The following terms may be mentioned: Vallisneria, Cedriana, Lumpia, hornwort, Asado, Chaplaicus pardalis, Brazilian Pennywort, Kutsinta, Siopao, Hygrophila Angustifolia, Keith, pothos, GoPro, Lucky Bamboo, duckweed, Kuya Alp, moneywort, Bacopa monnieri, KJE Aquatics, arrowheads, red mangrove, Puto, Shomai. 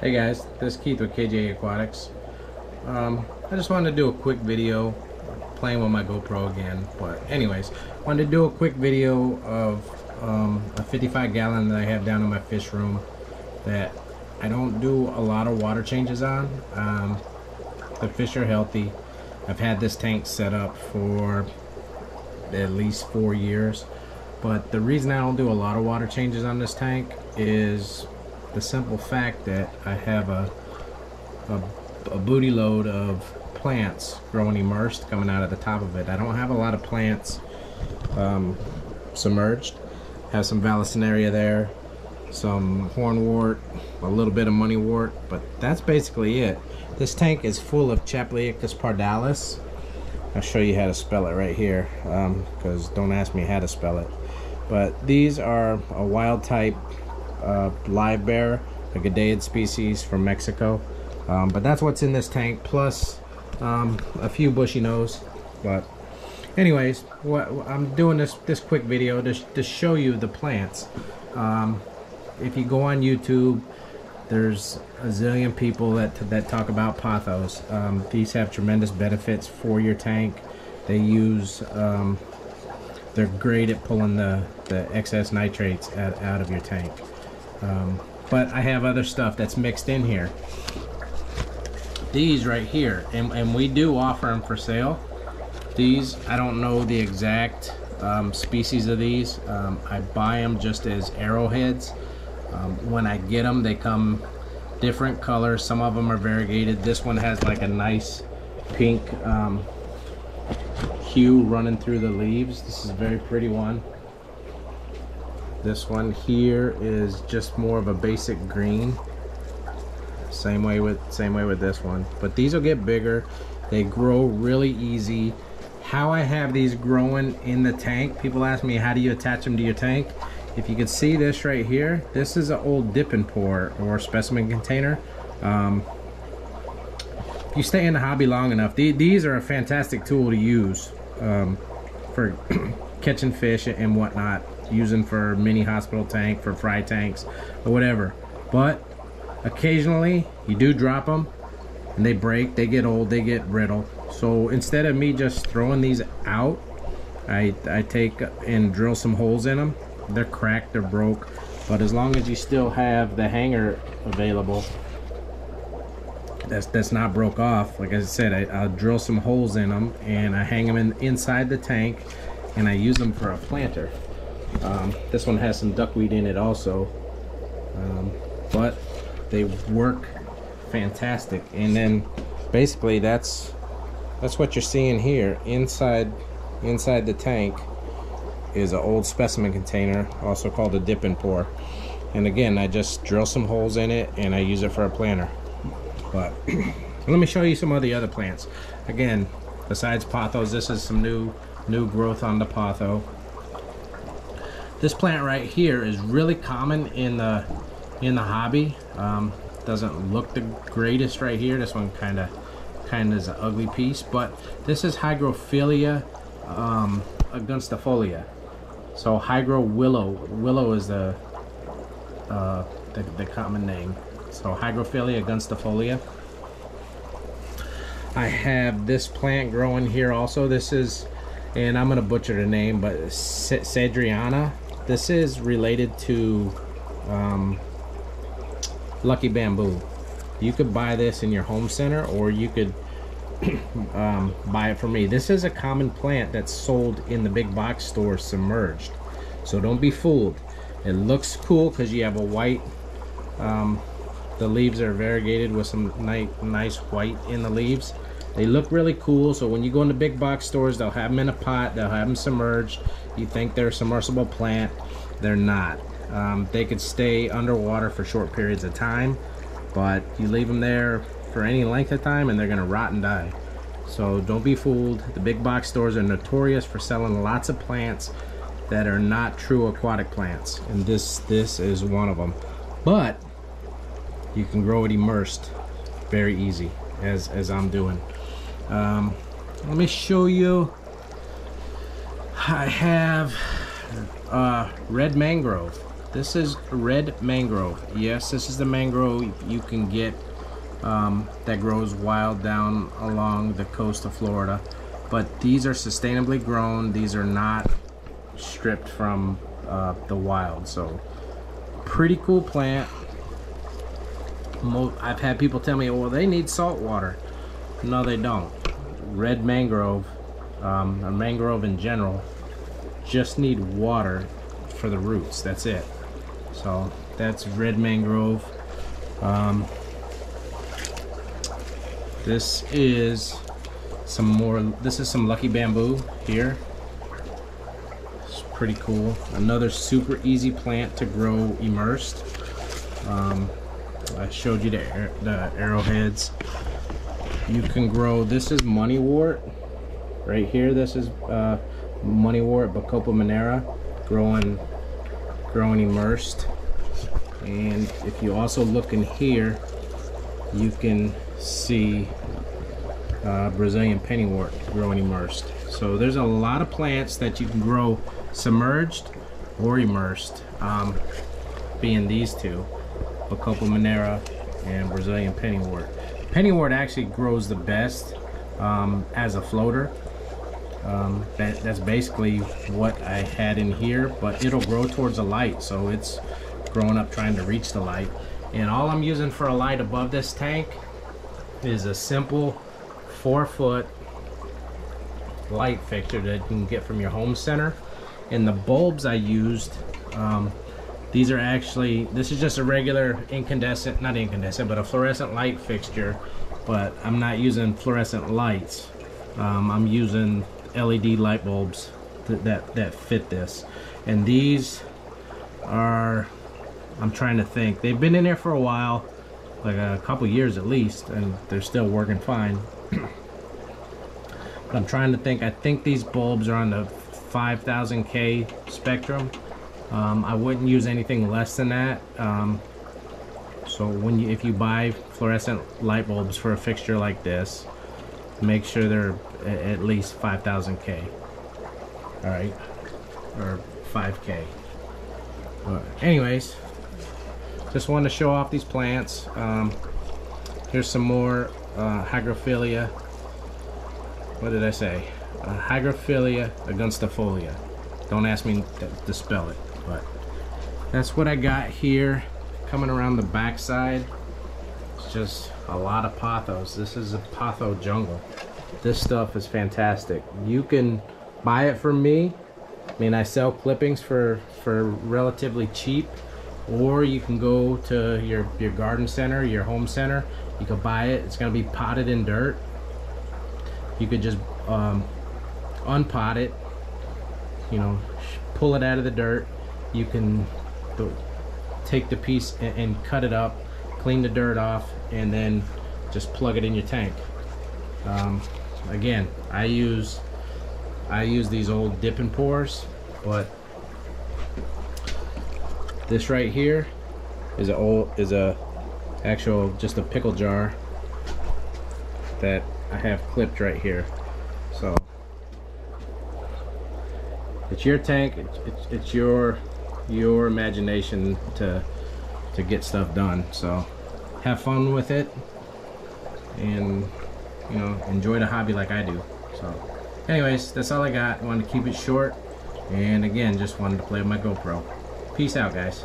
Hey guys, this is Keith with KJE Aquatics. I just wanted to do a quick video, playing with my GoPro again, but anyways, wanted to do a quick video of a 55 gallon that I have down in my fish room that I don't do a lot of water changes on. The fish are healthy. I've had this tank set up for at least 4 years, but the reason I don't do a lot of water changes on this tank is the simple fact that I have a booty load of plants growing immersed coming out of the top of it. I don't have a lot of plants submerged. I have some Vallisneria there, some hornwort, a little bit of moneywort, but that's basically it. This tank is full of Chaplaicus pardalis. I'll show you how to spell it right here, because don't ask me how to spell it. But these are a wild type live bearer, a Gadaid species from Mexico. But that's what's in this tank, plus a few bushy nose. But anyways, I'm doing this quick video to show you the plants. If you go on YouTube, there's a zillion people that talk about pothos. These have tremendous benefits for your tank. They use they're great at pulling the excess nitrates out of your tank. But I have other stuff that's mixed in here. These right here, and we do offer them for sale. These, I don't know the exact species of these. I buy them just as arrowheads. When I get them, they come different colors. Some of them are variegated. This one has like a nice pink hue running through the leaves. This is a very pretty one. This one here is just more of a basic green. Same way with this one. But these will get bigger. They grow really easy. How I have these growing in the tank, people ask me, how do you attach them to your tank? If you can see this right here, this is an old dip and pour or specimen container. If you stay in the hobby long enough, these are a fantastic tool to use for catching fish and whatnot, using for mini hospital tank, for fry tanks, or whatever. But occasionally you do drop them and they break, they get old, they get brittle. So instead of me just throwing these out, I take and drill some holes in them. They're cracked, they're broke, but as long as you still have the hanger available that's not broke off, like I said, I'll drill some holes in them and I hang them inside the tank, and I use them for a planter. This one has some duckweed in it also, but they work fantastic. And then basically that's what you're seeing here. Inside the tank is an old specimen container, also called a dip and pour, and again I just drill some holes in it and I use it for a planter. But let me show you some of the other plants. Again, besides pothos, this is some new growth on the potho. This plant right here is really common in the hobby. Doesn't look the greatest right here. This one kind of is an ugly piece, but this is Hygrophila Angustifolia. So hygro willow is the common name. So Hygrophila Angustifolia. I have this plant growing here also. This is, and I'm gonna butcher the name, but Cedriana. This is related to Lucky Bamboo. You could buy this in your home center, or you could buy it from me. This is a common plant that's sold in the big box store submerged, so don't be fooled. It looks cool because you have a white, the leaves are variegated with some nice white in the leaves. They look really cool, so when you go into big box stores, they'll have them in a pot, they'll have them submerged. You think they're a submersible plant, they're not. They could stay underwater for short periods of time, but you leave them there for any length of time and they're gonna rot and die. So don't be fooled. The big box stores are notorious for selling lots of plants that are not true aquatic plants, and this is one of them. But you can grow it immersed very easy, as I'm doing. Let me show you. I have red mangrove. This is red mangrove. Yes, this is the mangrove you can get that grows wild down along the coast of Florida. But these are sustainably grown. These are not stripped from the wild. So pretty cool plant. I've had people tell me, well, they need salt water. No, they don't. Red mangrove, or mangrove in general, just need water for the roots. That's it. So that's red mangrove. This is some more. This is some Lucky Bamboo here. It's pretty cool. Another super easy plant to grow immersed. I showed you the arrowheads. You can grow. This is moneywort right here. This is moneywort Bacopa monnieri growing immersed. And if you also look in here, you can see Brazilian pennywort growing immersed. So there's a lot of plants that you can grow submerged or immersed, being these two, Bacopa monnieri and Brazilian pennywort. Pennywort actually grows the best as a floater. That's basically what I had in here, but it'll grow towards the light, so it's growing up trying to reach the light. And all I'm using for a light above this tank is a simple 4-foot light fixture that you can get from your home center. And the bulbs I used, these are actually, this is just a regular incandescent, not incandescent, but a fluorescent light fixture, but I'm not using fluorescent lights. I'm using LED light bulbs that fit this. And these are, I'm trying to think, they've been in there for a while, like a couple years at least, and they're still working fine. But I'm trying to think, I think these bulbs are on the 5000K spectrum. I wouldn't use anything less than that. So if you buy fluorescent light bulbs for a fixture like this, make sure they're at least 5000K, all right, or 5K. But anyways, just wanted to show off these plants. Here's some more Hygrophila. What did I say? Hygrophila Angustifolia. Don't ask me to spell it, but that's what I got here. Coming around the backside, it's just a lot of pothos. This is a pothos jungle. This stuff is fantastic. You can buy it from me. I mean, I sell clippings for relatively cheap. Or you can go to your garden center, your home center. You can buy it. It's going to be potted in dirt. You could just unpot it, you know, pull it out of the dirt. You can take the piece and cut it up, clean the dirt off, and then just plug it in your tank. Again, I use these old dip and pours, but this right here is a actual, just a pickle jar that I have clipped right here. So it's your tank, it's your imagination to get stuff done. So have fun with it, and you know, enjoy the hobby like I do. So anyways, that's all I got. I wanted to keep it short, and again, just wanted to play with my GoPro. Peace out, guys.